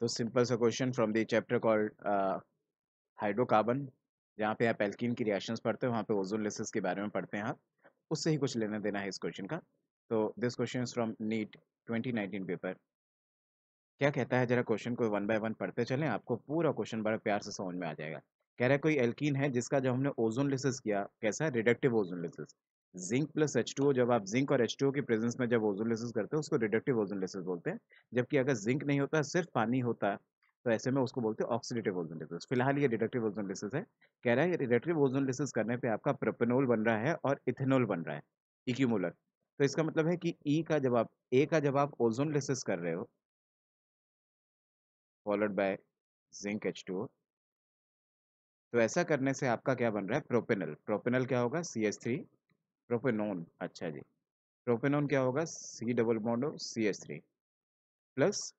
तो सिंपल सा question from the chapter called hydrocarbon, जहाँ पे आप एल्कीन की रिएक्शंस पढ़ते हैं, वहाँ पे ओजोनोलाइसिस के बारे में पढ़ते हैं आप, उससे ही कुछ लेना देना है इस क्वेश्चन का। तो this question is from NEET 2019 paper. क्या कहता है जरा क्वेश्चन को वन बाय वन पढ़ते चलें, आपको पूरा क्वेश्चन बड़ा प्यार से समझ में आ जाएगा। कह रहा है कोई एल्कीन है जिसका जो हमने ओजोनोलाइसिस किया, कैसा है? Reductive ozonolysis. Zinc plus H2O, जब आप जिंक और H2O की प्रेजेंस में जब ओजोनोलाइसिस करते हो उसको रिडक्टिव ओजोनोलाइसिस बोलते हैं। जबकि अगर जिंक नहीं होता, सिर्फ पानी होता तो ऐसे में उसको बोलते हैं ऑक्सीडेटिव ओजोनोलाइसिस। फिलहाल ये रिडक्टिव ओजोनोलाइसिस है। कह रहा है रिडक्टिव ओजोनोलाइसिस करने पे आपका प्रोपेनॉल बन रहा है और इथेनॉल बन रहा है इक्यूमुलर। तो इसका मतलब है कि ए का जब आप ओजोनोलाइसिस कर रहे हो फॉलोड बाय जिंक H2O, तो ऐसा करने से आपका क्या बन रहा है? प्रोपेनल। प्रोपेनल क्या होगा? CH3 propanone. अच्छा जी, प्रोपेनॉन क्या होगा? C CH3 प्लस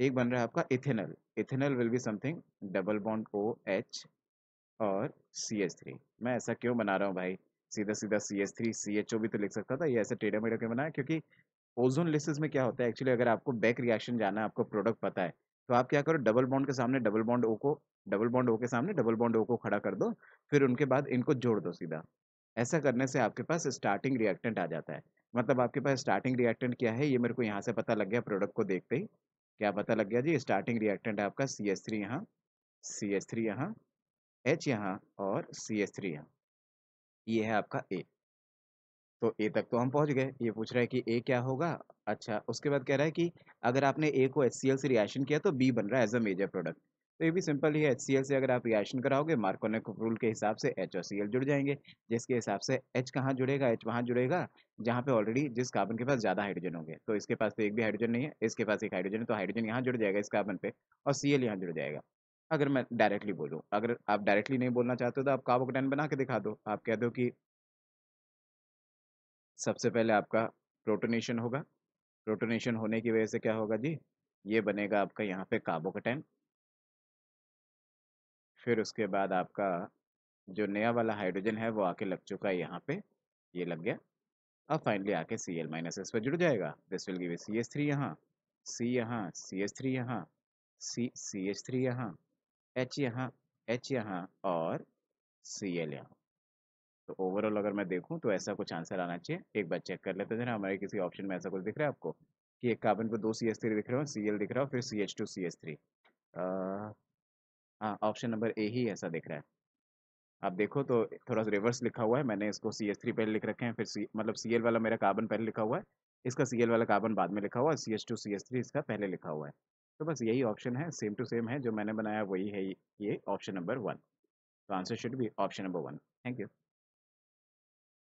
एक बन रहा है आपका ethanal. Ethanal will be something double bond OH और CH3। मैं ऐसा क्यों बना रहा हूँ भाई? सीधा सीधा CH3 CHO भी तो लिख सकता था, ये ऐसे टेढ़ा मेढ़ा के बनाया क्योंकि ओजोनोलाइसिस में क्या होता है एक्चुअली, अगर आपको बैक रिएक्शन जाना है, आपको प्रोडक्ट पता है, तो आप क्या करो, डबल बॉन्ड के सामने डबल बॉन्ड ओ के सामने डबल बॉन्ड ओ को खड़ा कर दो, फिर उनके बाद इनको जोड़ दो सीधा। ऐसा करने से आपके पास स्टार्टिंग रिएक्टेंट आ जाता है। मतलब आपके पास स्टार्टिंग रिएक्टेंट क्या है, ये मेरे को यहाँ से पता लग गया प्रोडक्ट को देखते ही। क्या पता लग गया जी? स्टार्टिंग रिएक्टेंट है आपका CH3 यहाँ, CH3 यहाँ, H यहाँ और CH3 यहाँ। ये है आपका A। तो A तक तो हम पहुँच गए। ये पूछ रहा है कि A क्या होगा। अच्छा, उसके बाद कह रहा है कि अगर आपने A को HCl से रिएक्शन किया तो B बन रहा है एज अ मेजर प्रोडक्ट। तो ये भी सिंपल ही है, HCl से अगर आप रिएक्शन कराओगे मार्कोनिकोव रूल के हिसाब से H और Cl जुड़ जाएंगे, जिसके हिसाब से H कहाँ जुड़ेगा? H वहाँ जुड़ेगा जहाँ पे ऑलरेडी जिस कार्बन के पास ज़्यादा हाइड्रोजन होंगे। तो इसके पास तो एक भी हाइड्रोजन नहीं है, इसके पास एक हाइड्रोजन है, तो हाइड्रोजन यहाँ जुड़ जाएगा इस कार्बन पे और Cl यहाँ जुड़ जाएगा। अगर मैं डायरेक्टली बोलूँ, अगर आप डायरेक्टली नहीं बोलना चाहते हो तो आप कार्बोकैटायन बना के दिखा दो। आप कह दो कि सबसे पहले आपका प्रोटोनेशन होगा। प्रोटोनेशन होने की वजह से क्या होगा जी? ये बनेगा आपका यहाँ पे कार्बोकैटायन। फिर उसके बाद आपका जो नया वाला हाइड्रोजन है वो आके लग चुका है यहाँ पे, ये लग गया। अब फाइनली आके Cl- इस पर जुड़ जाएगा। दिस विल गिव CH3 यहाँ, C यहाँ, CH3 यहाँ, CH3 यहाँ, H यहाँ, H यहाँ और Cl यहाँ। तो ओवरऑल अगर मैं देखूँ तो ऐसा कुछ आंसर आना चाहिए। एक बार चेक कर लेते हैं जरा, हमारे किसी ऑप्शन में ऐसा कुछ दिख रहा है आपको कि एक कार्बन को दो CH3 दिख रहे हो, Cl दिख रहा हो, फिर CH2 CH3। हाँ, ऑप्शन नंबर ए ही ऐसा दिख रहा है। आप देखो तो थोड़ा सा रिवर्स लिखा हुआ है, मैंने इसको CH3 पहले लिख रखे हैं, फिर CL वाला मेरा कार्बन पहले लिखा हुआ है, इसका CL वाला कार्बन बाद में लिखा हुआ है, CH2 CH3 इसका पहले लिखा हुआ है। तो बस यही ऑप्शन है, सेम टू सेम है, जो मैंने बनाया वही है, ये ऑप्शन नंबर 1। तो answer should be option number 1। Thank you.